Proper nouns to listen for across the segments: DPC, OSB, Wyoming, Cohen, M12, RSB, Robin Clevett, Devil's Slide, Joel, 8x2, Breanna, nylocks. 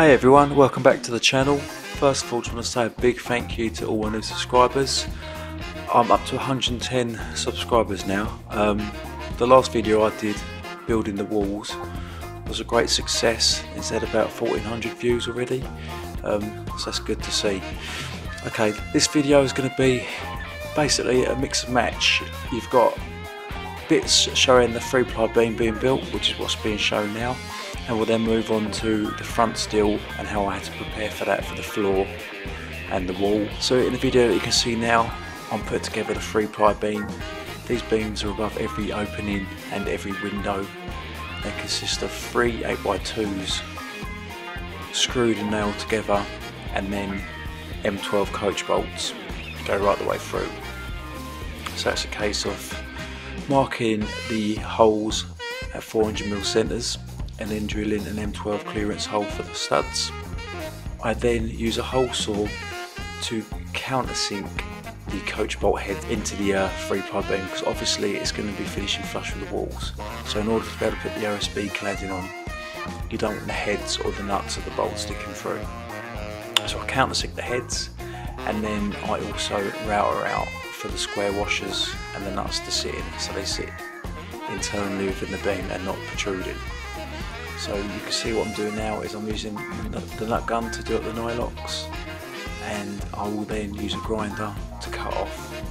Hey everyone, welcome back to the channel. First of all, I just want to say a big thank you to all our new subscribers. I'm up to 110 subscribers now. The last video I did, building the walls, was a great success. It's had about 1400 views already, so that's good to see. Okay, this video is going to be basically a mix and match. You've got bits showing the 3-ply beam being built, which is what's being shown now, and we'll then move on to the front steel and how I had to prepare for that for the floor and the wall. So in the video that you can see now, I'm putting together the 3-ply beam. These beams are above every opening and every window. They consist of 3 8x2s screwed and nailed together, and then M12 coach bolts go right the way through. So that's a case of marking the holes at 400mm centres and then drilling an M12 clearance hole for the studs. I then use a hole saw to countersink the coach bolt head into the 3-ply beam, because obviously it's going to be finishing flush with the walls. So in order to be able to put the RSB cladding on, you don't want the heads or the nuts of the bolt sticking through. So I countersink the heads, and then I also router out for the square washers and the nuts to sit in, so they sit internally within the beam and not protruding. So you can see what I'm doing now is I'm using the nut gun to do up the nylocks, and I will then use a grinder to cut off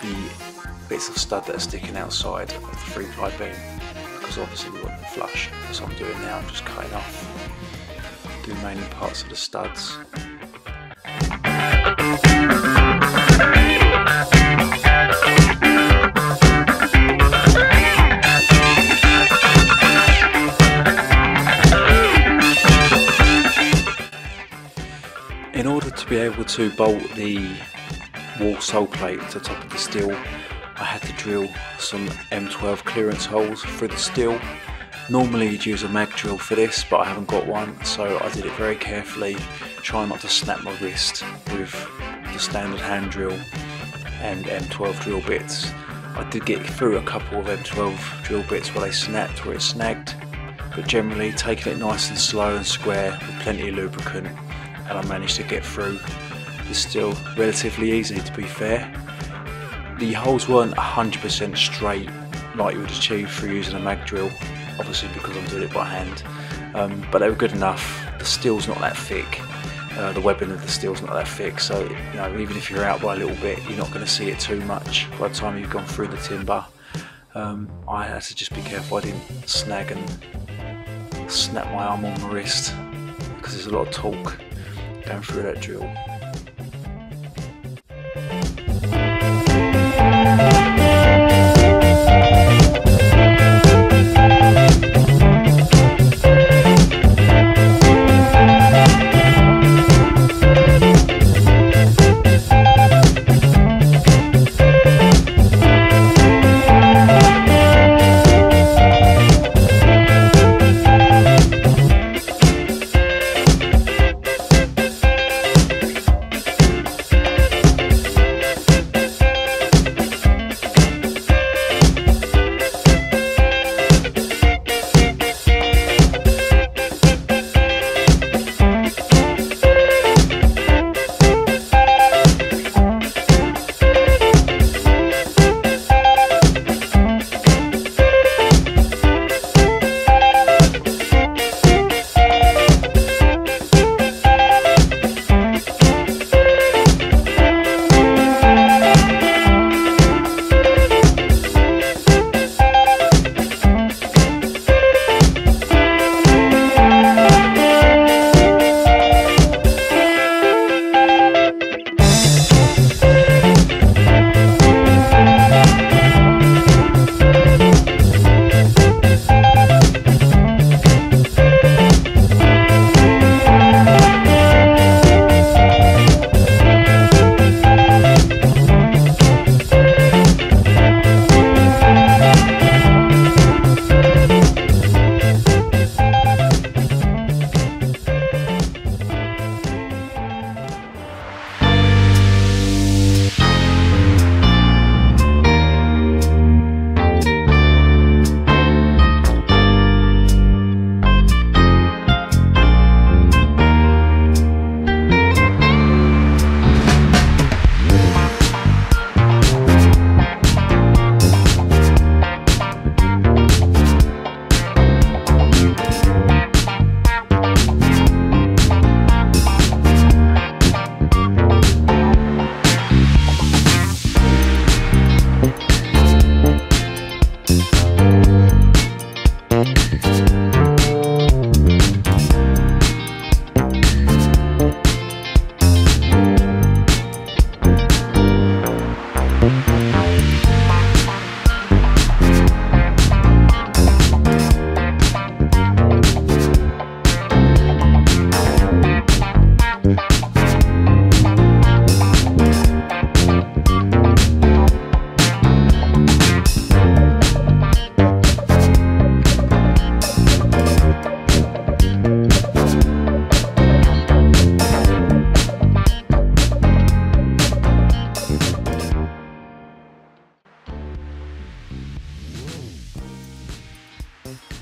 the bits of stud that are sticking outside of the 3-ply beam, because obviously we want them flush. That's what I'm doing now, I'm just cutting off the remaining parts of the studs. In order to be able to bolt the wall sole plate to the top of the steel, I had to drill some M12 clearance holes through the steel. Normally you'd use a mag drill for this, but I haven't got one, so I did it very carefully, trying not to snap my wrist with the standard hand drill and M12 drill bits. I did get through a couple of M12 drill bits where they snapped, where it snagged, but generally taking it nice and slow and square with plenty of lubricant, and I managed to get through. It's still relatively easy, to be fair. The holes weren't 100% straight like you would achieve through using a mag drill, obviously because I'm doing it by hand, but they were good enough. The steel's not that thick, the webbing of the steel's not that thick, so you know, even if you're out by a little bit, you're not going to see it too much by the time you've gone through the timber. I had to just be careful I didn't snag and snap my arm or my wrist, because there's a lot of torque going through that drill.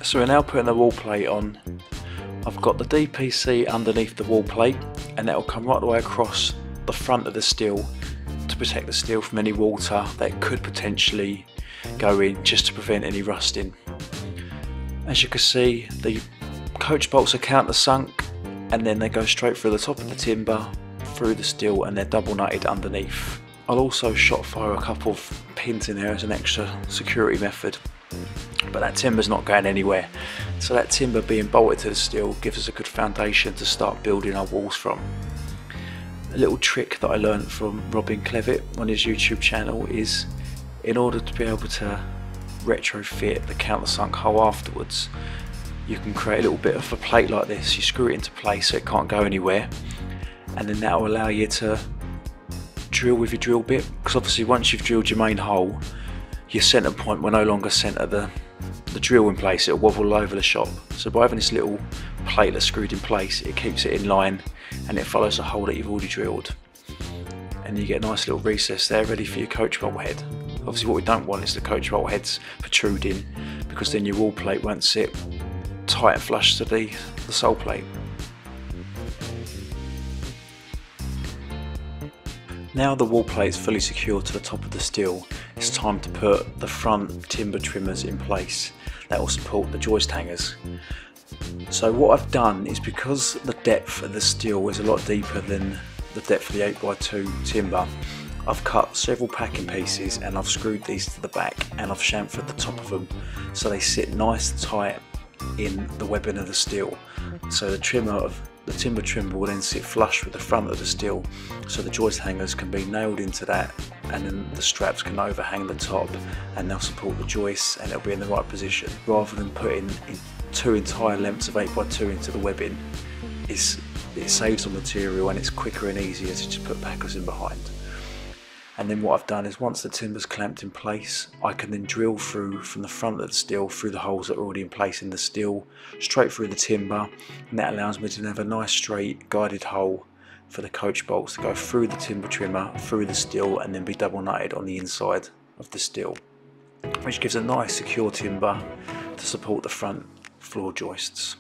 So we're now putting the wall plate on. I've got the DPC underneath the wall plate and that will come right the way across the front of the steel to protect the steel from any water that could potentially go in, just to prevent any rusting. As you can see, the coach bolts are countersunk and then they go straight through the top of the timber, through the steel, and they're double nutted underneath. I'll also shot fire a couple of pins in there as an extra security method. But that timber's not going anywhere, so that timber being bolted to the steel gives us a good foundation to start building our walls from. A little trick that I learned from Robin Clevett on his YouTube channel is, in order to be able to retrofit the countersunk hole afterwards, you can create a little bit of a plate like this. You screw it into place so it can't go anywhere, and then that will allow you to drill with your drill bit, because obviously once you've drilled your main hole, your centre point will no longer centre the drill in place, it'll wobble all over the shop. So by having this little plate that's screwed in place, it keeps it in line and it follows the hole that you've already drilled. And you get a nice little recess there ready for your coach bolt head. Obviously what we don't want is the coach bolt heads protruding, because then your wall plate won't sit tight and flush to the sole plate. Now the wall plate is fully secured to the top of the steel, it's time to put the front timber trimmers in place that will support the joist hangers. So what I've done is, because the depth of the steel is a lot deeper than the depth of the 8x2 timber, I've cut several packing pieces and I've screwed these to the back and I've chamfered the top of them so they sit nice and tight in the webbing of the steel. So the timber trimmer will then sit flush with the front of the steel, so the joist hangers can be nailed into that, and then the straps can overhang the top and they'll support the joists and it'll be in the right position. Rather than putting two entire lengths of 8x2 into the webbing, it saves on material and it's quicker and easier to just put backers in behind. And then what I've done is, once the timber's clamped in place, I can then drill through from the front of the steel through the holes that are already in place in the steel, straight through the timber, and that allows me to have a nice straight guided hole for the coach bolts to go through the timber trimmer, through the steel, and then be double nutted on the inside of the steel, which gives a nice secure timber to support the front floor joists.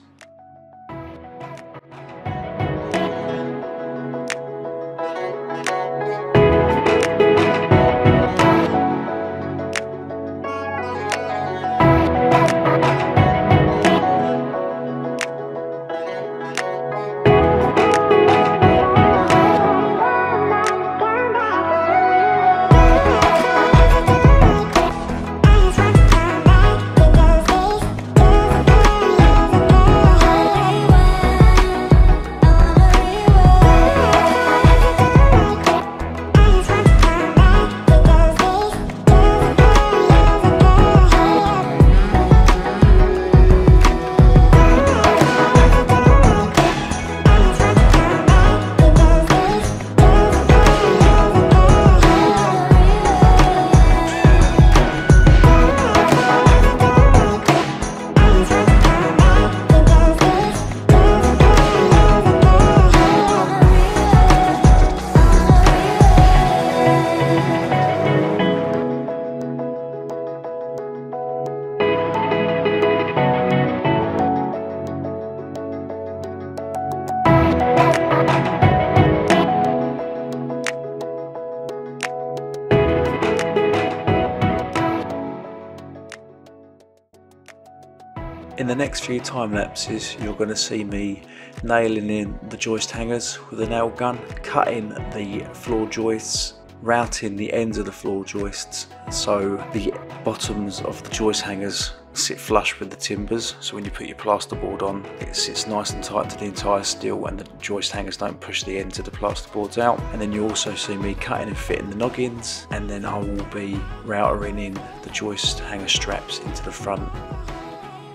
In the next few time lapses, you're going to see me nailing in the joist hangers with a nail gun, cutting the floor joists, routing the ends of the floor joists so the bottoms of the joist hangers sit flush with the timbers, so when you put your plasterboard on, it sits nice and tight to the entire steel and the joist hangers don't push the ends of the plasterboards out. And then you also see me cutting and fitting the noggins, and then I will be routering in the joist hanger straps into the front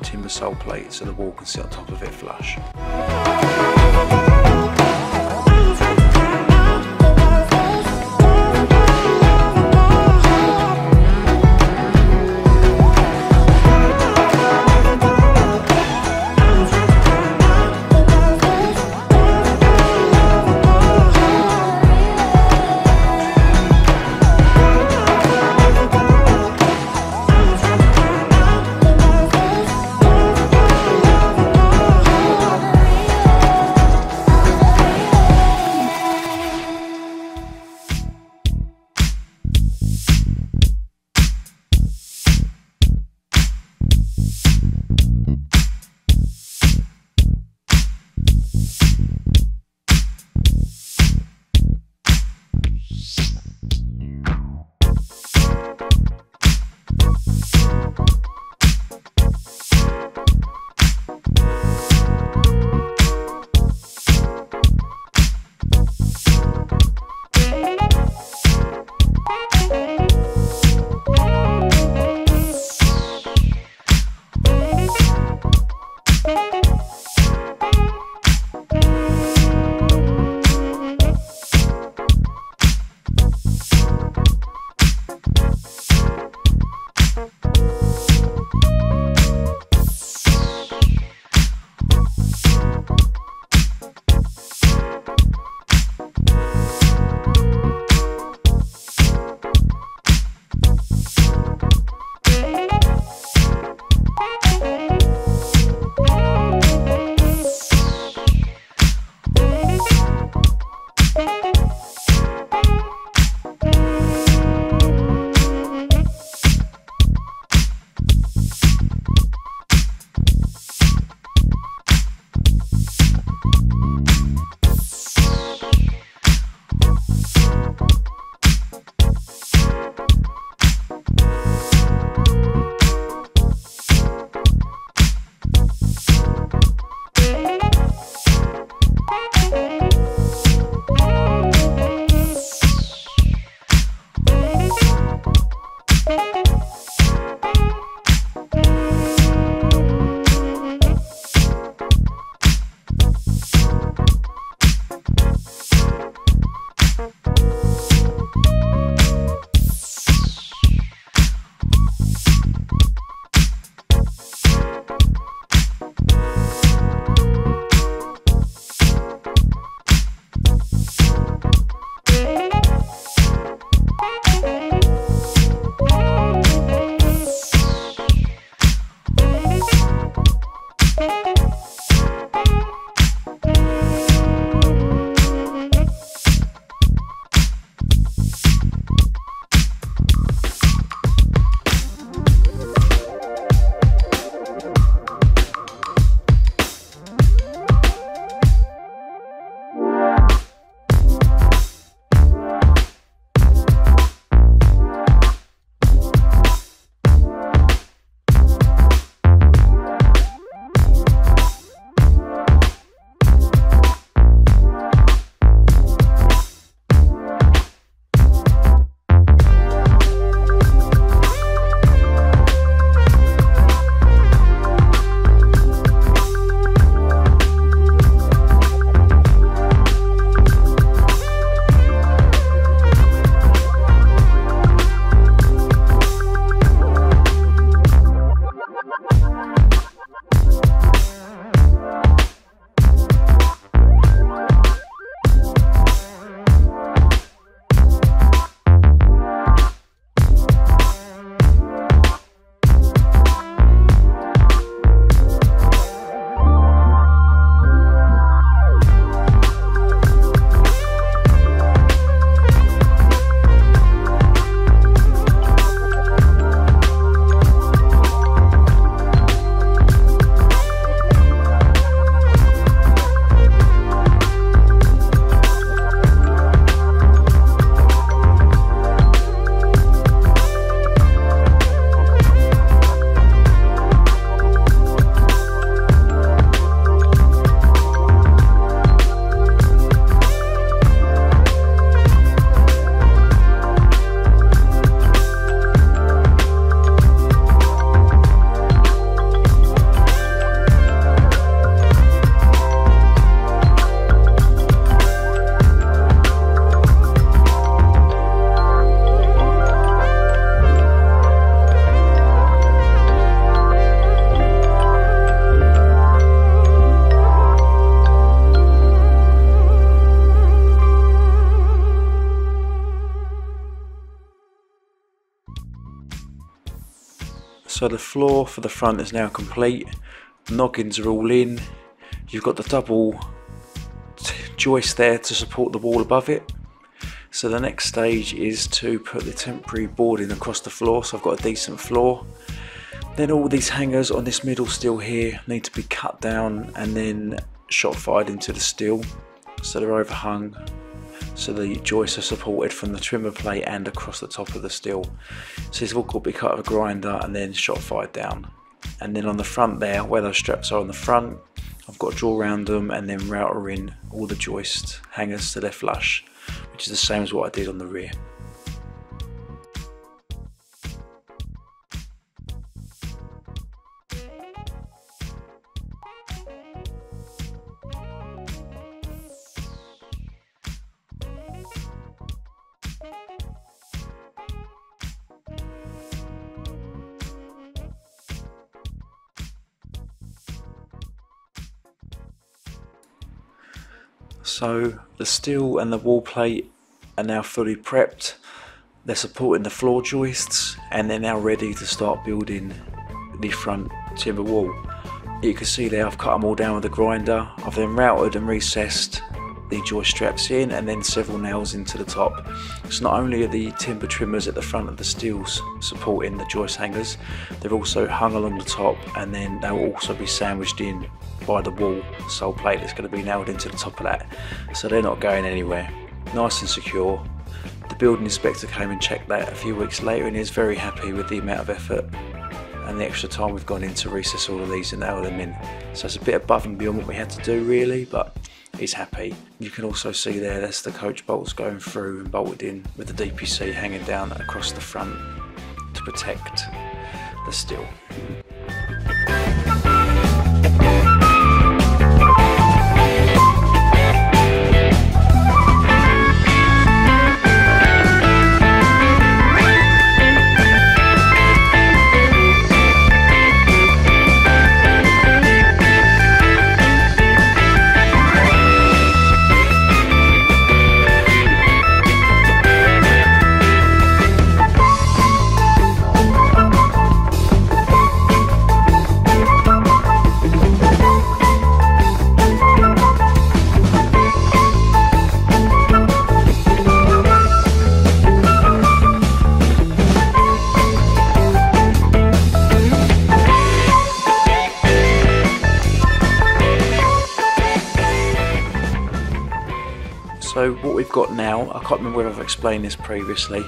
timber sole plate so the wall can sit on top of it flush. So the floor for the front is now complete, noggins are all in, you've got the double joist there to support the wall above it. So the next stage is to put the temporary boarding across the floor so I've got a decent floor. Then all these hangers on this middle steel here need to be cut down and then shot fired into the steel, so they're overhung, so the joists are supported from the trimmer plate and across the top of the steel. So it's all got to be cut with a grinder and then shot fired down. And then on the front there, where those straps are on the front, I've got to draw around them and then router in all the joist hangers to their flush, which is the same as what I did on the rear. So the steel and the wall plate are now fully prepped, they're supporting the floor joists, and they're now ready to start building the front timber wall. You can see there I've cut them all down with a grinder. I've then routed and recessed the joist straps in and then several nails into the top. So not only are the timber trimmers at the front of the steels supporting the joist hangers, they're also hung along the top and then they'll also be sandwiched in by the wall sole plate that's going to be nailed into the top of that. So they're not going anywhere. Nice and secure. The building inspector came and checked that a few weeks later and he was very happy with the amount of effort and the extra time we've gone in to recess all of these and nail them in. So it's a bit above and beyond what we had to do really, but he's happy. You can also see there, that's the coach bolts going through and bolted in with the DPC hanging down across the front to protect the steel. So what we've got now, I can't remember whether I've explained this previously,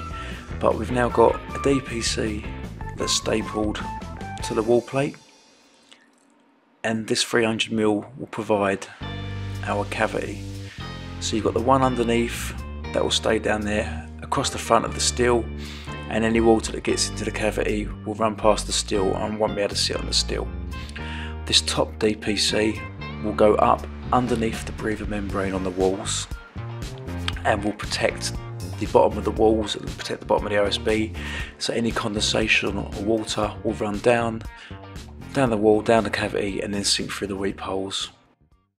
but we've now got a DPC that's stapled to the wall plate, and this 300mm will provide our cavity. So you've got the one underneath that will stay down there across the front of the steel, and any water that gets into the cavity will run past the steel and won't be able to sit on the steel. This top DPC will go up underneath the breather membrane on the walls and will protect the bottom of the walls, it will protect the bottom of the OSB, so any condensation or water will run down the wall, down the cavity, and then sink through the weep holes